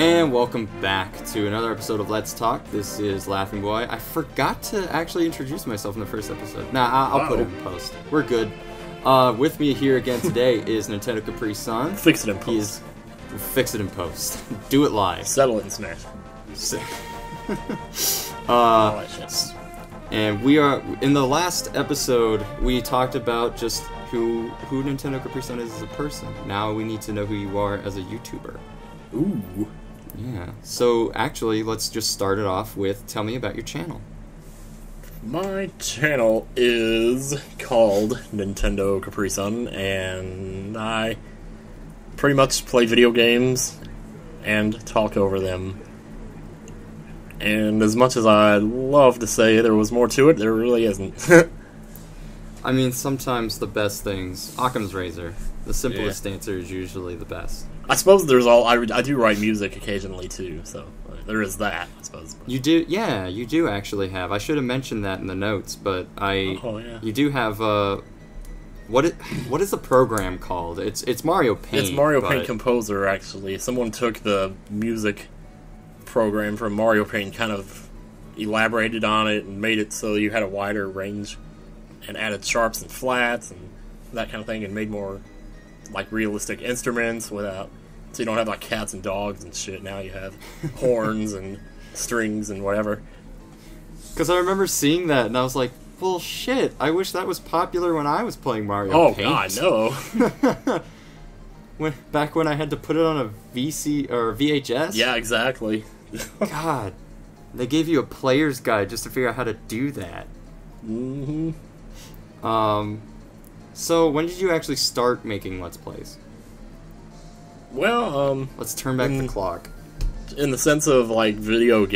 And welcome back to another episode of Let's Talk. This is Laughing Boy. I forgot to actually introduce myself in the first episode. I'll put it in post. We're good. With me here again today is Nintendo Capri Sun. Fix it in post. Fix it in post. Do it live. Settle it and smash. And we are in the last episode. We talked about just who Nintendo Capri Sun is as a person. Now we need to know who you are as a YouTuber. Ooh. Yeah. So actually, let's just start it off with tell me about your channel. My channel is called Nintendo Capri Sun, and I pretty much play video games and talk over them. And as much as I'd love to say there was more to it, there really isn't. I mean, sometimes the best things... Occam's Razor. The simplest answer is usually the best. I suppose there's all... I do write music occasionally, too, so there is that, I suppose. You do... Yeah, you do actually have... I should have mentioned that in the notes, but I... Oh, yeah. You do have... What is the program called? It's Mario Paint. It's Mario Paint Composer, actually. Someone took the music program from Mario Paint, kind of elaborated on it and made it so you had a wider range and added sharps and flats and that kind of thing, and made more like realistic instruments without, so you don't have like cats and dogs and shit. Now you have horns and strings and whatever. Because I remember seeing that and I was like, well shit, I wish that was popular when I was playing Mario Paint. Oh god, no. Back when I had to put it on a VC or VHS? Yeah, exactly. God, they gave you a player's guide just to figure out how to do that. Mm-hmm. So when did you actually start making Let's Plays? Well, let's turn back the clock. In the sense of like videos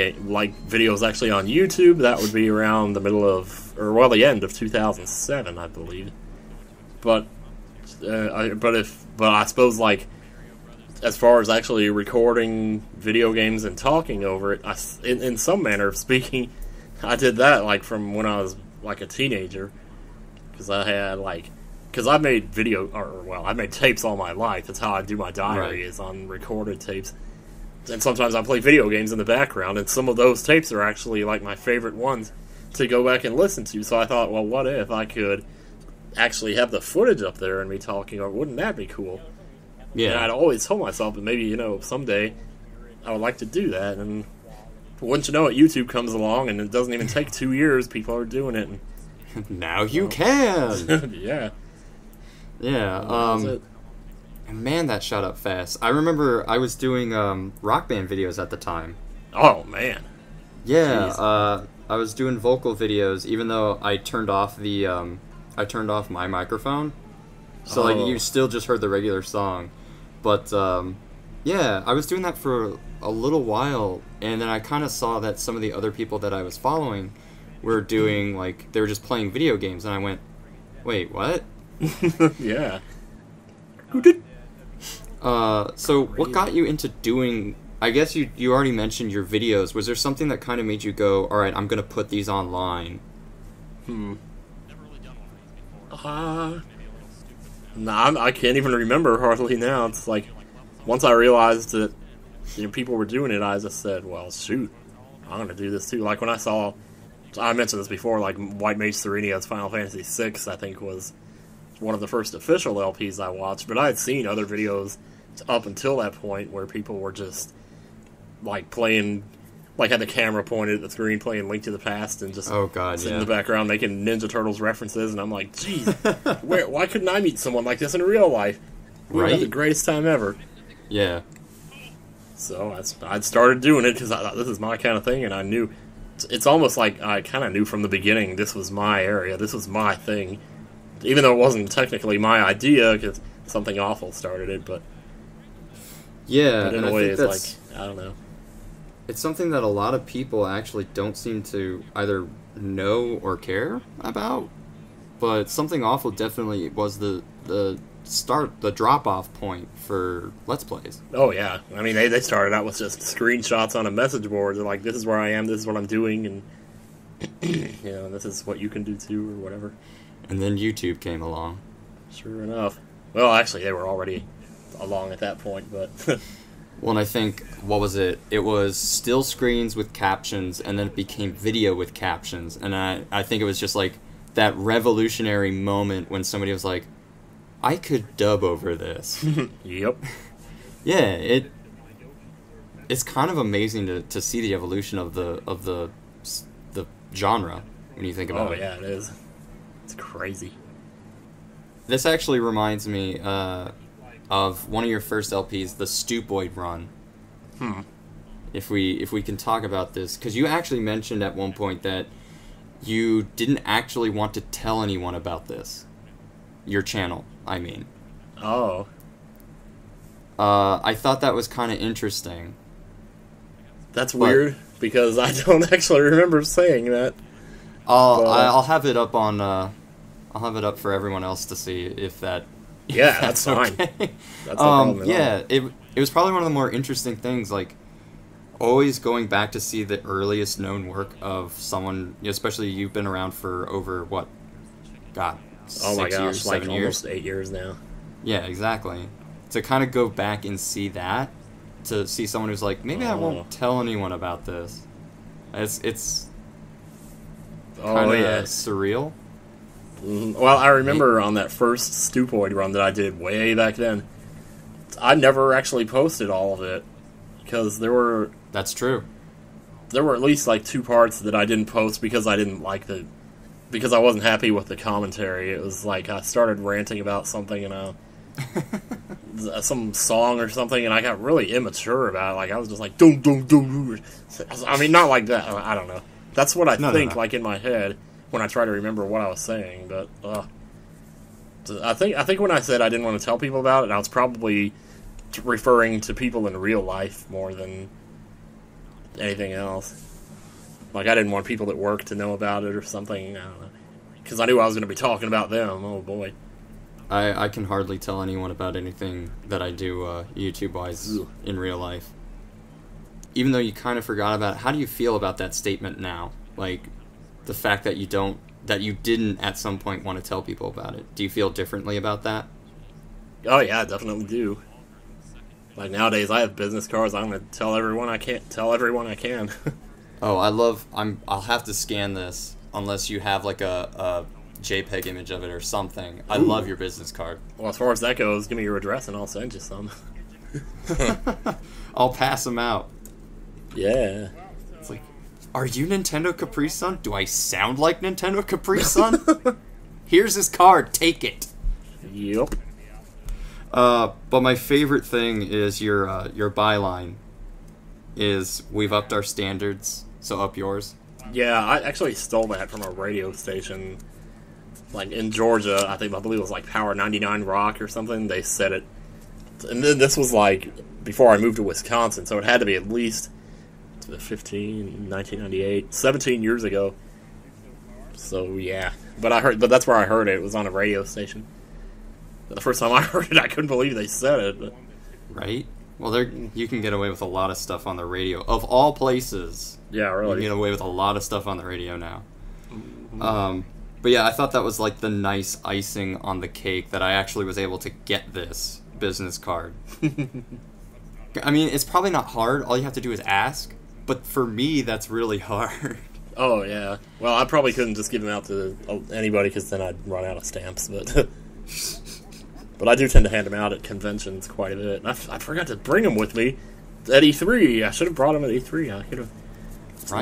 actually on YouTube, that would be around the middle of, or well, the end of 2007, I believe. But I suppose, like, as far as actually recording video games and talking over it, in some manner of speaking, I did that, like, from when I was, like, a teenager. Because I had, like... Because I made tapes all my life. That's how I do my diary, is on recorded tapes. And sometimes I play video games in the background, and some of those tapes are actually, like, my favorite ones to go back and listen to. So I thought, well, what if I could... actually have the footage up there and me talking, or wouldn't that be cool? Yeah. And I'd always told myself that maybe, someday I would like to do that, and wouldn't you know it, YouTube comes along and it doesn't even take 2 years, people are doing it. And, now you can! Yeah. Yeah, man, that shot up fast. I remember I was doing Rock Band videos at the time. Oh, man. Yeah, I was doing vocal videos, even though I turned off the... I turned off my microphone, so like you still just heard the regular song, but yeah, I was doing that for a little while, and then I kind of saw that some of the other people that I was following were doing, like, they were just playing video games, and I went, wait, what? Yeah. So what got you into doing, I guess you already mentioned your videos, was there something that kind of made you go, alright, I'm gonna put these online? I can't even remember hardly now. It's like, once I realized that people were doing it, I just said, well, shoot, I'm going to do this too. Like when I saw, I mentioned this before, like White Mage Serenia's Final Fantasy VI, I think was one of the first official LPs I watched, but I had seen other videos up until that point where people were just like playing, like had the camera pointed at the screen playing Link to the Past and just sitting in the background making Ninja Turtles references, and I'm like, geez, why couldn't I meet someone like this in real life? We would have the greatest time ever. Yeah. So I started doing it because I thought, this is my kind of thing, and I knew, it's almost like I kind of knew from the beginning this was my area, this was my thing. Even though it wasn't technically my idea because something awful started it, but... Yeah, but in a way it's like, I don't know. It's something that a lot of people actually don't seem to either know or care about, but Something Awful definitely was the drop-off point for Let's Plays. Oh, yeah. I mean, they started out with just screenshots on a message board. They're like, this is where I am, this is what I'm doing, and this is what you can do too, or whatever. And then YouTube came along. Sure enough. Well, actually, they were already along at that point, but... Well, and I think, what was it? It was still screens with captions, and then it became video with captions. And I think it was just like that revolutionary moment when somebody was like, I could dub over this. Yep. Yeah, it's kind of amazing to see the evolution of the genre when you think about it. Oh, yeah, it is. It's crazy. This actually reminds me of one of your first LPs, the Stupoid Run. Hmm. If we can talk about this, because you actually mentioned at one point that you didn't actually want to tell anyone about this. Your channel, I mean. Oh. I thought that was kind of interesting. That's weird, because I don't actually remember saying that. I'll have it up on. I'll have it up for everyone else to see if that. Yeah, that's fine. Okay. That's no problem at all. It was probably one of the more interesting things. Like always going back to see the earliest known work of someone, especially you've been around for over what? God. Oh my gosh, years, like almost 8 years now. Yeah, exactly. To kind of go back and see that, to see someone who's like, maybe I won't tell anyone about this. It's kind of surreal. Well, I remember on that first Stupoid run that I did way back then, I never actually posted all of it, because there were... That's true. There were at least like 2 parts that I didn't post because I didn't like the... because I wasn't happy with the commentary. It was like I started ranting about something and some song or something, and I got really immature about it. Like I was just like, dum dum dum. I mean, not like that. I don't know. That's what I think, like in my head when I try to remember what I was saying. But I think when I said I didn't want to tell people about it, I was probably referring to people in real life more than anything else. Like, I didn't want people at work to know about it or something, I don't know. Because I knew I was going to be talking about them, oh boy. I can hardly tell anyone about anything that I do YouTube-wise in real life. Even though you kind of forgot about it, how do you feel about that statement now? Like, the fact that you didn't at some point want to tell people about it. Do you feel differently about that? Oh yeah, I definitely do. Like, nowadays I have business cards, I'm going to tell everyone I can't tell everyone I can. Oh, I'll have to scan this unless you have like a JPEG image of it or something. I love your business card. Well, as far as that goes, give me your address and I'll send you some. I'll pass them out. Yeah. It's like, are you Nintendo Capri Sun? Do I sound like Nintendo Capri Sun? Here's his card. Take it. Yep. But my favorite thing is your byline is we've upped our standards. So up yours. Yeah, I actually stole that from a radio station, like in Georgia. I believe it was like Power 99 Rock or something. They said it, and then this was like before I moved to Wisconsin, so it had to be at least 17 years ago. So yeah, but that's where I heard it. It was on a radio station. The first time I heard it, I couldn't believe they said it. But. Right. Well, you can get away with a lot of stuff on the radio. Of all places. Yeah, really. You can get away with a lot of stuff on the radio now. But yeah, I thought that was like the nice icing on the cake that I actually was able to get this business card. I mean, it's probably not hard. All you have to do is ask. But for me, that's really hard. Oh, yeah. Well, I probably couldn't just give them out to anybody because then I'd run out of stamps. But... But I do tend to hand them out at conventions quite a bit. And I forgot to bring them with me at E3. I should have brought them at E3. I could have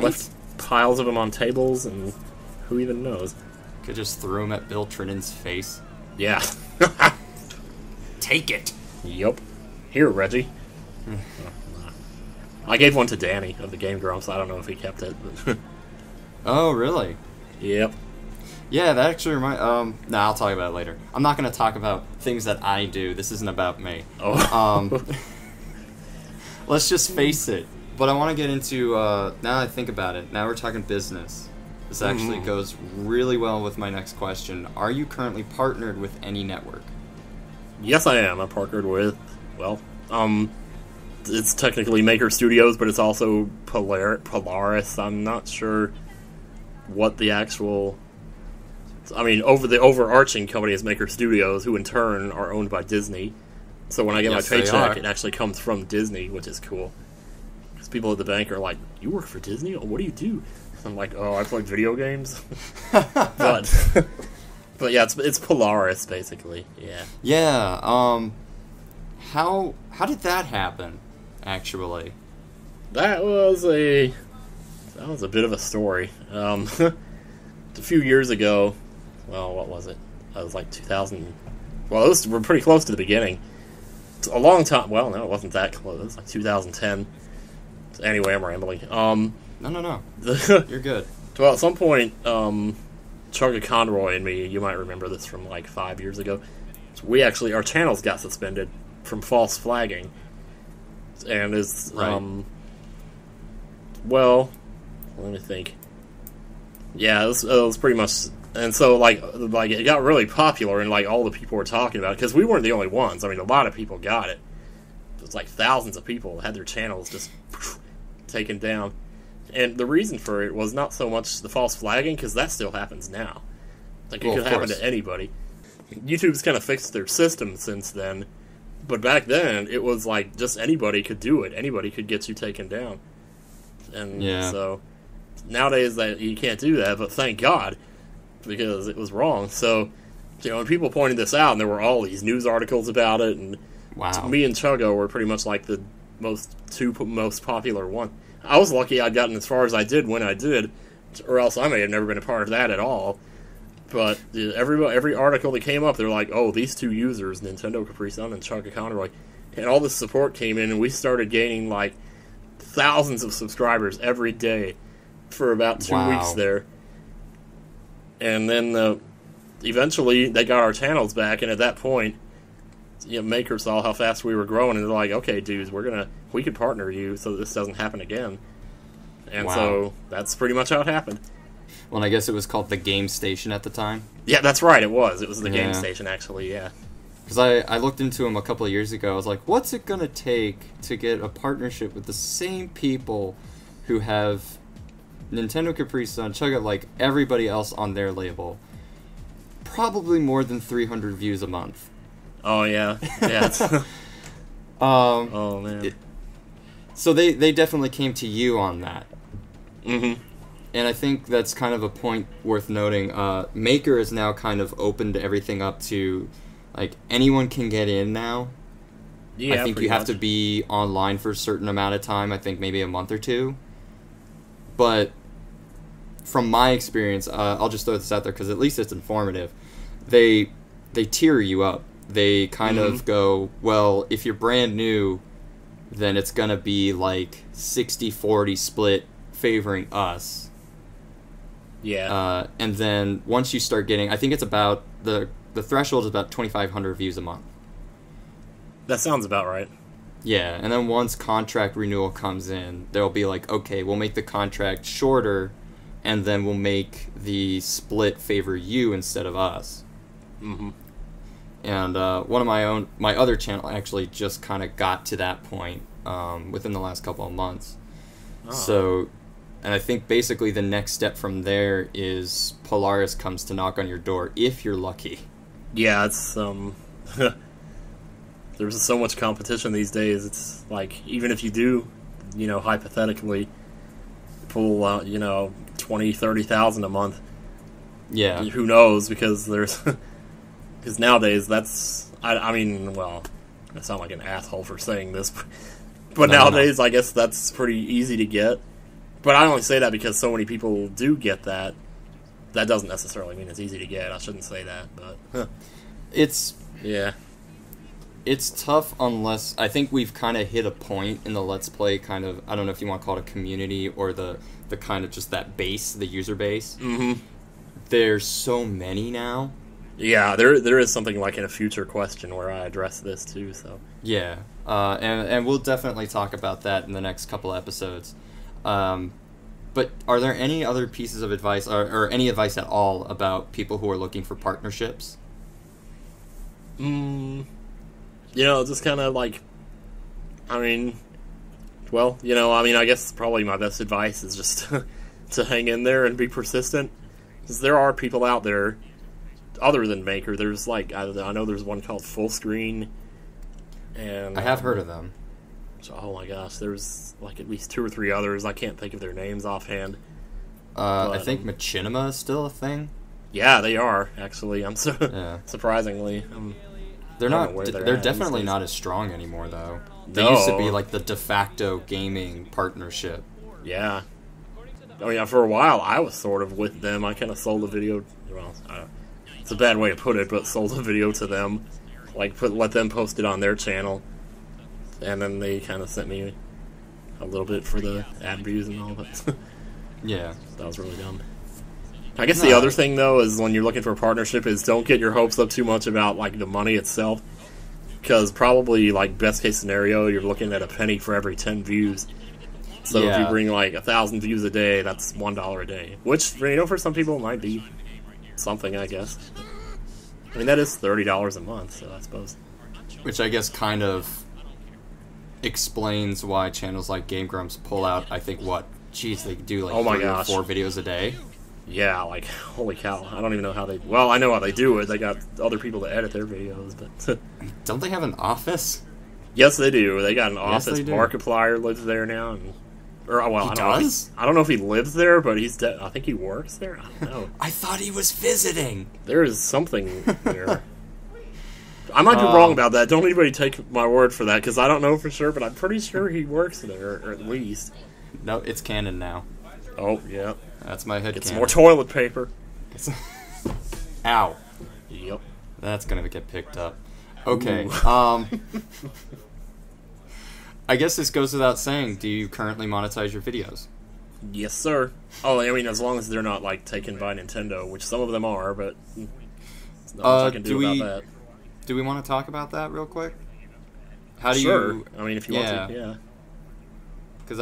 left piles of them on tables, and who even knows? Could just throw them at Bill Trinnan's face. Yeah. Take it. Yep. Here, Reggie. I gave one to Danny of the Game Grumps. I don't know if he kept it. But oh, really? Yep. Yeah, that actually reminds... nah, I'll talk about it later. I'm not going to talk about things that I do. This isn't about me. Oh. Let's just face it. But I want to get into... now that I think about it, now we're talking business. This actually goes really well with my next question. Are you currently partnered with any network? Yes, I am. I'm partnered with... Well, it's technically Maker Studios, but it's also Polaris. I'm not sure what the actual... I mean, the overarching company is Maker Studios, who in turn are owned by Disney. So when I get my paycheck, it actually comes from Disney, which is cool. Because people at the bank are like, "You work for Disney? What do you do?" I'm like, "Oh, I play video games." But yeah, it's Polaris basically. Yeah. Yeah. How did that happen? Actually, that was a bit of a story. A few years ago, well, what was it? It was like 2000. Well, those were pretty close to the beginning. It's a long time. Well, no, it wasn't that close. It was like 2010. Anyway, I'm rambling. No. You're good. Well, at some point, ChuggaaConroy and me, you might remember this from like 5 years ago, we actually, our channels got suspended from false flagging. And it's, right. Well, let me think. Yeah, it was pretty much, and so, like it got really popular, and, like, all the people were talking about it, because we weren't the only ones. I mean, a lot of people got it. It was, like, thousands of people had their channels just taken down. And the reason for it was not so much the false flagging, because that still happens now. Like, it could happen to anybody. YouTube's kind of fixed their system since then, but back then, it was, like, just anybody could do it. Anybody could get you taken down. And so... nowadays, you can't do that, but thank God, because it was wrong. So, you know, when people pointed this out, and there were all these news articles about it, and me and Chuggo were pretty much like the two most popular one. I was lucky I'd gotten as far as I did when I did, or else I may have never been a part of that at all. But every article that came up, they're like, oh, these two users, Nintendo Capri Sun and ChuggaaConroy, and all this support came in, and we started gaining, like, thousands of subscribers every day for about 2 weeks there, and then eventually they got our channels back, and at that point, you know, Maker saw how fast we were growing, and they're like, okay, dudes, we could partner you so this doesn't happen again, and so that's pretty much how it happened. Well, I guess it was called The Game Station at the time. Yeah, that's right, it was The Game Station, actually, yeah. Because I looked into them a couple of years ago, I was like, what's it gonna take to get a partnership with the same people who have Nintendo Capri Sun, Chugga, like everybody else on their label, probably more than 300 views a month. Oh yeah. Oh man. So they definitely came to you on that. Mm-hmm. And I think that's kind of a point worth noting. Maker is now kind of opened everything up to, like, anyone can get in now. Yeah. I think you have to be online for a certain amount of time. I think maybe a month or two. But from my experience, I'll just throw this out there because at least it's informative. They tier you up. They kind of go, well, if you're brand new, then it's going to be like 60-40 split favoring us. Yeah. And then once you start getting, I think it's about, the threshold is about 2,500 views a month. That sounds about right. Yeah, and then once contract renewal comes in, they'll be like, okay, we'll make the contract shorter, and then we'll make the split favor you instead of us. Mm-hmm. And one of my other channel actually just kind of got to that point within the last couple of months. Oh. So, and I think basically the next step from there is Polaris comes to knock on your door, if you're lucky. Yeah, it's... There's so much competition these days, it's like, even if you do, you know, hypothetically pull out, you know, 20,000-30,000 a month, who knows, because because nowadays that's, I mean, well, I sound like an asshole for saying this, but nowadays I guess that's pretty easy to get, but I only say that because so many people do get that. That doesn't necessarily mean it's easy to get. I shouldn't say that, but it's tough unless, I think we've kind of hit a point in the Let's Play kind of, I don't know if you want to call it a community or the kind of just that base, the user base. Mm-hmm. There's so many now. Yeah, there is something like in a future question where I address this too, so. Yeah, and we'll definitely talk about that in the next couple episodes. But are there any other pieces of advice or any advice at all about people who are looking for partnerships? You know, just kind of like, I mean, well, you know, I mean, I guess probably my best advice is just to hang in there and be persistent. Because there are people out there, other than Maker, there's like, I know there's one called Fullscreen. And I have heard of them. So, oh my gosh, there's like at least two or three others. I can't think of their names offhand. But, I think Machinima is still a thing. Yeah, they are actually. I'm so surprisingly. They're not. They're definitely not as strong anymore, though. They used to be like the de facto gaming partnership. Yeah. Oh yeah. For a while, I was sort of with them. I kind of sold the video. Well, it's a bad way to put it, but sold the video to them. Like, let them post it on their channel, and then they kind of sent me a little bit for the ad views and all that. Yeah, that was really dumb. I guess the other thing, though, is when you're looking for a partnership is don't get your hopes up too much about, like, the money itself. Because probably, like, best-case scenario, you're looking at a penny for every 10 views. So if you bring, like, 1,000 views a day, that's $1 a day. Which, you know, for some people might be something, I guess. I mean, that is $30 a month, so I suppose. Which I guess kind of explains why channels like Game Grumps pull out, I think, what? Jeez, they do, like, 3 or 4 videos a day. Yeah, like, holy cow. I don't even know how they... Well, I know how they do it. They got other people to edit their videos, but... Don't they have an office? Yes, they do. They got an office. Markiplier lives there now. And, or, well, I don't know if he lives there, but he's... I think he works there? I don't know. I thought he was visiting! There is something there. I might be wrong about that. Don't anybody take my word for that, because I don't know for sure, but I'm pretty sure he works there, or at least. No, it's canon now. Oh, yeah. That's my head. It's more toilet paper. Ow. Yep. That's gonna get picked up. Okay. I guess this goes without saying. Do you currently monetize your videos? Yes, sir. Oh, I mean, as long as they're not like taken by Nintendo, which some of them are, but there's not much I can do about that. Do we want to talk about that real quick? How do you? I mean, if you want to, yeah. Because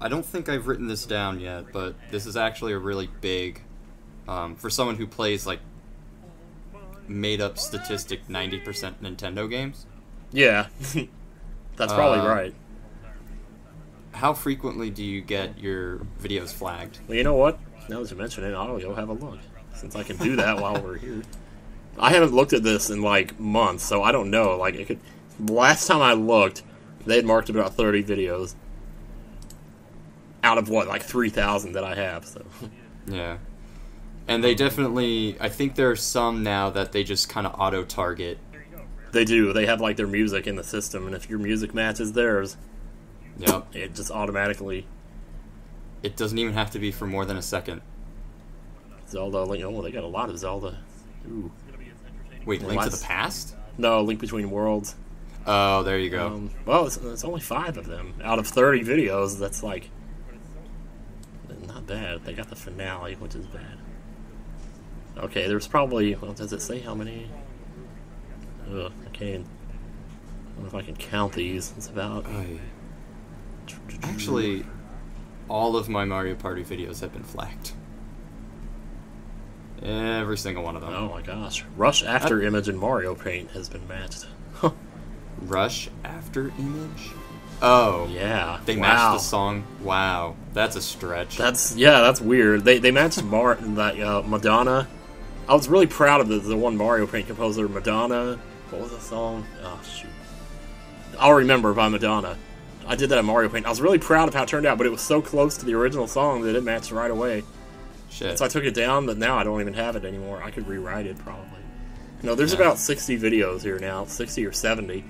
I don't think I've written this down yet, but this is actually a really big, for someone who plays, like, made-up statistic 90% Nintendo games. Yeah, that's probably right. How frequently do you get your videos flagged? Well, you know what? Now that you mention it, I'll go have a look, since I can do that while we're here. I haven't looked at this in, like, months, so I don't know. Like, it could. Last time I looked, they had marked about 30 videos. Out of what, like 3,000 that I have, so. Yeah. And they definitely, I think there are some now that they just kind of auto-target. They do. They have, like, their music in the system, and if your music matches theirs, yep, it just automatically... It doesn't even have to be for more than a second. Zelda, Link, oh, they got a lot of Zelda. Ooh. Wait, Link to the Past? No, Link Between Worlds. Oh, there you go. Well, it's only 5 of them. Out of 30 videos, that's like... Not bad. They got the finale, which is bad. Okay, there's probably... Well, does it say how many? Ugh, I can't even... I don't know if I can count these. It's about... Actually, all of my Mario Party videos have been flagged. Every single one of them. Oh my gosh. Rush After Image in Mario Paint has been matched. Rush After Image? Oh yeah, they matched the song. Wow, that's a stretch. That's that's weird. They matched Madonna. I was really proud of the one Mario Paint composer, Madonna. What was the song? Oh shoot, I'll Remember by Madonna. I did that at Mario Paint. I was really proud of how it turned out, but it was so close to the original song that it matched right away. Shit. So I took it down, but now I don't even have it anymore. I could rewrite it probably. No, there's about 60 videos here now, 60 or 70.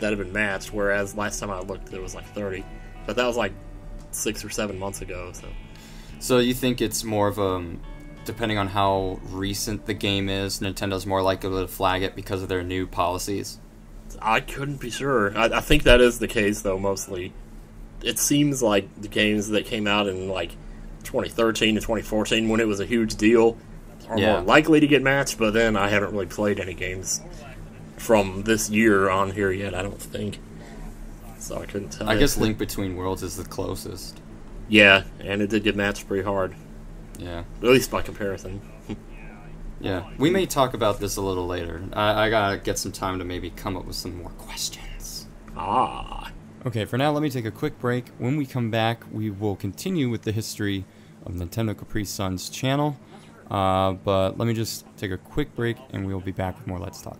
That have been matched, whereas last time I looked there was like 30, but that was like 6 or 7 months ago. So you think it's more of a, depending on how recent the game is, Nintendo's more likely to flag it because of their new policies? I couldn't be sure. I think that is the case though. Mostly it seems like the games that came out in like 2013 to 2014 when it was a huge deal are more likely to get matched, but then I haven't really played any games from this year on here yet, I don't think. So I couldn't tell. I guess Link Between Worlds is the closest. Yeah, and it did get matched pretty hard. Yeah. At least by comparison. Yeah. We may talk about this a little later. I gotta get some time to maybe come up with some more questions. Ah. Okay, for now let me take a quick break. When we come back, we will continue with the history of Nintendo Capri Sun's channel. But let me just take a quick break and we'll be back with more Let's Talk.